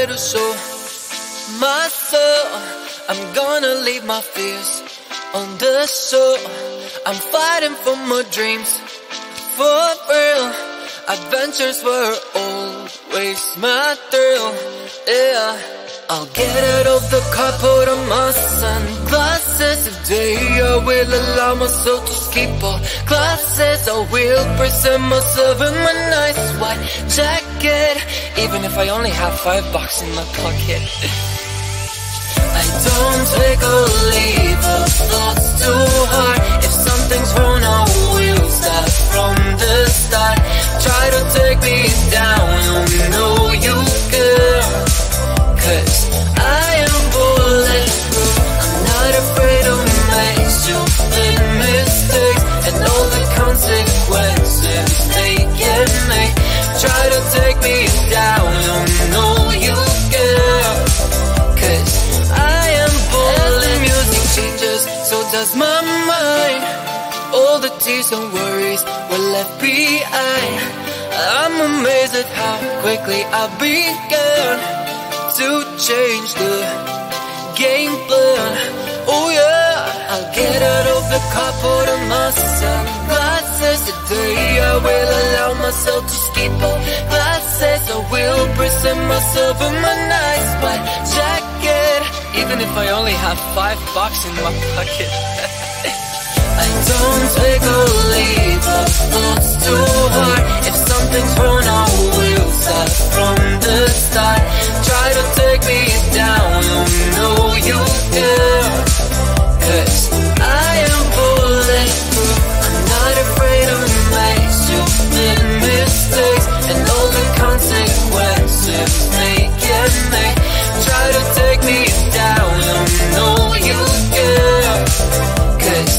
little soul, my soul. I'm gonna leave my fears on the shore. I'm fighting for my dreams, for real. Adventures were always my thrill, yeah. I'll get out of the car, put on my sunglasses. Today I will allow myself to skip all classes. I will present myself in my nice white jacket, even if I only have $5 in my pocket. I don't take a leap of thoughts too hard. If something's wrong, I will start from the start. Try to take me down, you know you could, 'cause I am bulletproof. I'm not afraid to make stupid mistakes and all the consequences they can make. Try to take me down, you know you could, 'cause I am bulletproof. The music changes, so does my mind. All the tears and worries were left behind. I'm amazed at how quickly I began to change the game plan. Oh yeah, I'll get out of the car, put on my sunglasses. Today I will allow myself to skip all classes. I will present myself in my nice white jacket, even if I only have $5 in my pocket. I don't take a leap of thoughts too hard. If something's wrong, I will start from the start. Try to take me down, you know you can, 'cause I am bulletproof. I'm not afraid of make stupid mistakes and all the consequences they can make. Try to take me down, you know you can, 'cause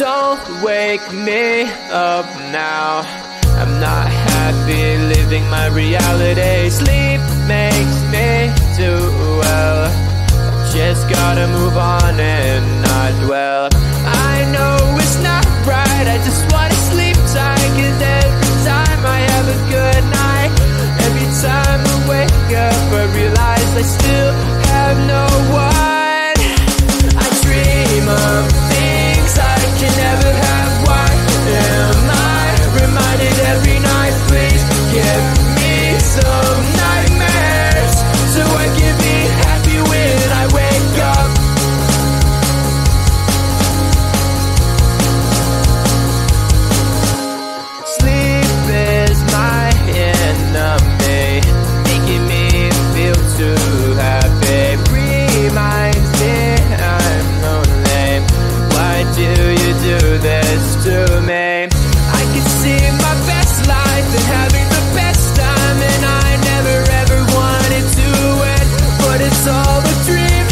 Don't wake me up now. I'm not happy living my reality. Sleep makes me too well. I just gotta move on and not dwell. I know it's not right, I just wanna sleep tight. Cause every time I have a good night, every time I wake up I realize I still have no one. I dream of can never have. Why am I reminded every night? Please give me some nightmares so I can be happy when I wake up. Sleep is my enemy, making me feel too happy. Reminds me I'm lonely. Why do you do this to me? I can see my best life and having the best time, and I never ever wanted to end, but it's all a dream,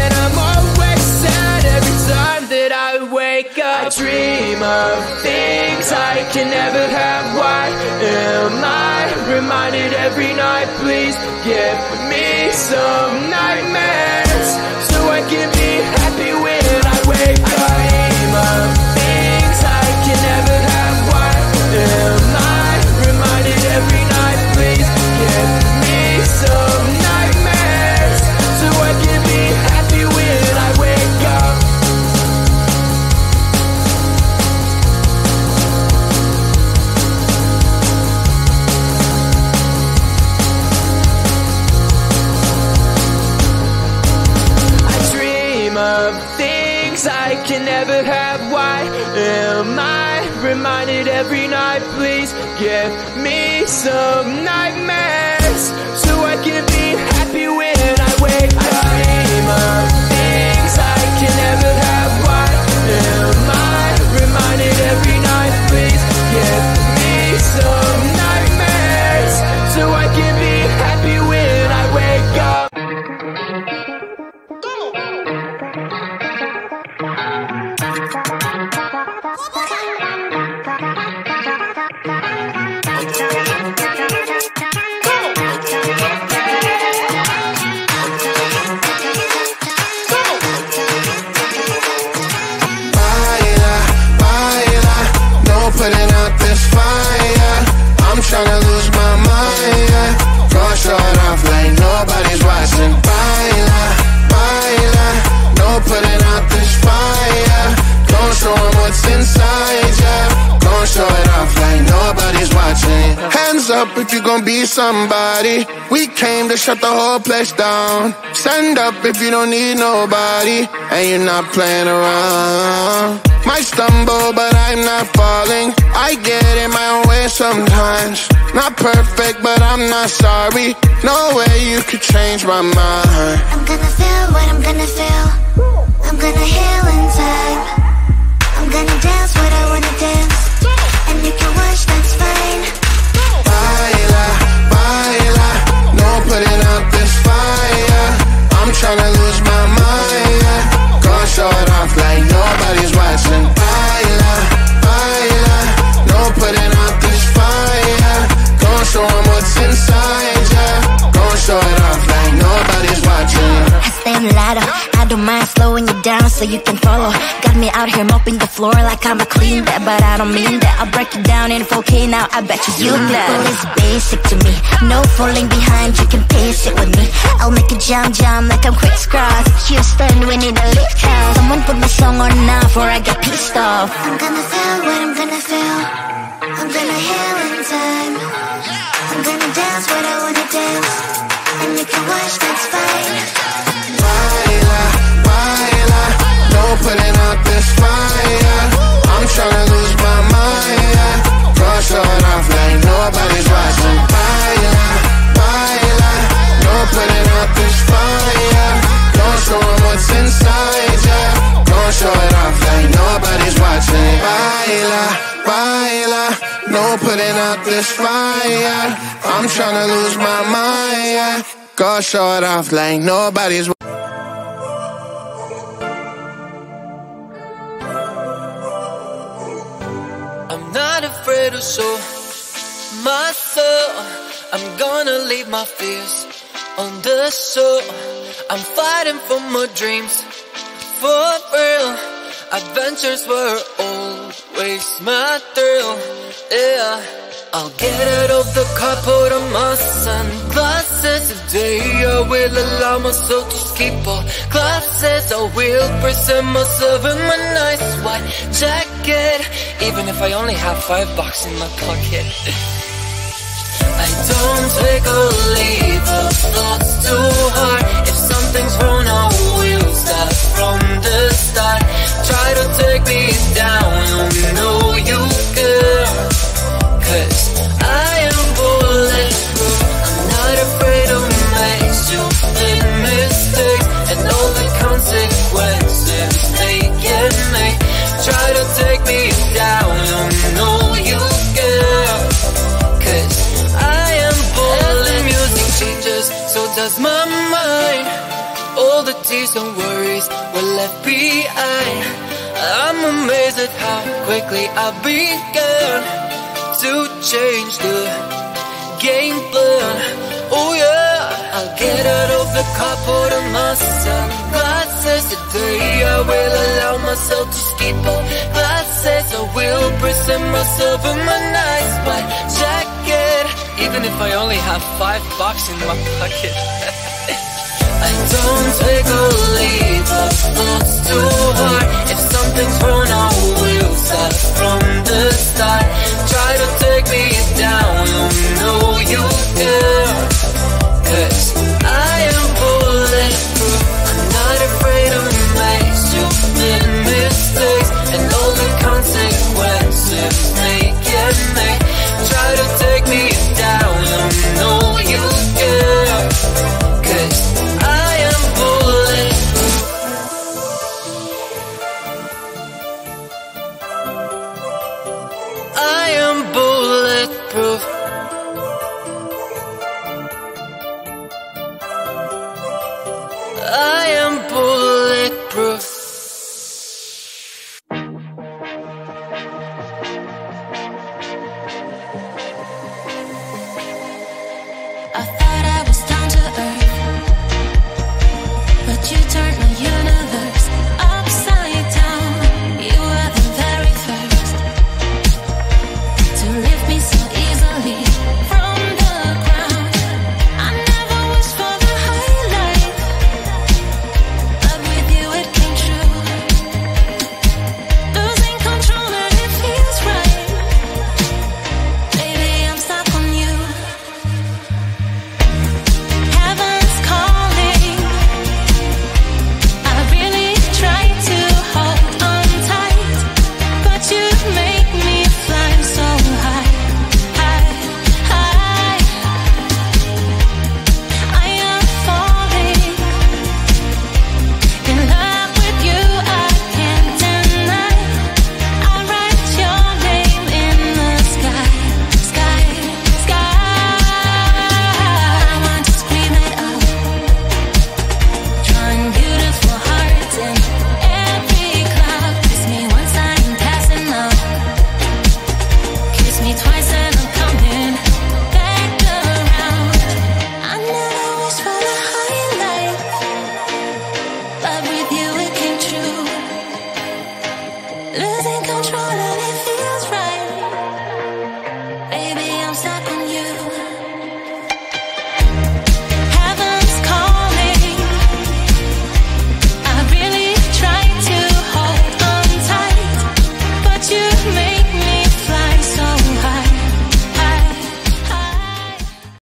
and I'm always sad every time that I wake up. I dream of things I can never have. Why am I reminded every night? Please give me some nightmares so I can be happy when I wake up. Things I can never have. Why am I reminded every night? Please give me some nightmares so I can be happy when I wake up. I dream of things I can never have. Am I reminded every night? Please give me some nightmares so I can be happy when I wake up. I dream of things I can never have. Why am I reminded every night? Please give me some nightmares so I can be happy when I wake up. Tryna lose my mind, yeah. Gon' show it off like nobody's watching. Baila, baila. No putting out this fire. Gon' show 'em what's inside, yeah. Gon' show it off like nobody's watching. Hands up if you gon' be somebody. We came to shut the whole place down. Stand up if you don't need nobody and you're not playing around. Might stumble, but I'm not falling. I get in my own way sometimes. Not perfect, but I'm not sorry. No way you could change my mind. I'm gonna feel what I'm gonna feel. I'm gonna heal in time. I'm gonna dance what I wanna dance. And you can watch, that's fine. Baila, baila. No putting out this fire. I'm tryna lose my mind. Gon' show it off like nobody's watching. Baila, baila. No putting out this fire. Gon' show 'em what's inside, yeah. Gon' show it off like nobody's watching. I stand louder, I don't mind slowing you down so you can follow. Got me out here mopping the floor like I'ma clean that, but I don't mean that. I'll break it down in 4K now, I bet you know. It's basic to me, no falling behind, you can pace it with me. I'll make it jam like I'm crisscross. Houston, we need a lift house. Someone put my song on now before I get pissed off. I'm gonna feel what I'm gonna feel. I'm gonna heal in time. I'm gonna dance what I wanna dance. And you can watch, that's fine. Putting out this fire. I'm tryna lose my mind, yeah. Gon' show it off like nobody's watching. Baila, baila. No putting out this fire. Gon' show 'em what's inside, yeah. Gon' show it off like nobody's watching. Baila, baila. No putting out this fire. I'm tryna lose my mind, yeah. Gon' show it off like nobody's watching. so my soul, I'm gonna leave my fears on the shore. I'm fighting for my dreams, for real. Adventures were always my thrill, yeah. I'll get out of the car, put on my sunglasses. Today I will allow myself to skip all classes. I will present myself in my nice white jacket, even if I only have $5 in my pocket. I don't take or leave of thoughts too hard. If something's wrong, I will stop from the start. Try to take me down, you know you could, 'cause I am bulletproof. I'm not afraid of my stupid mistakes and all the consequences they can make. Try to take me down, you know you could, 'cause I am bold. The music changes, so does my mind. All the tears and worries were left behind. I'm amazed at how quickly I began to change the game plan. Oh yeah, I'll get out of the car, put on my sunglasses. Today I will allow myself to skip all classes. I will present myself in my nice white jacket, even if I only have $5 in my pocket. I don't take or leave of thoughts too hard. If something's wrong, I will start from the start. Try to take me down,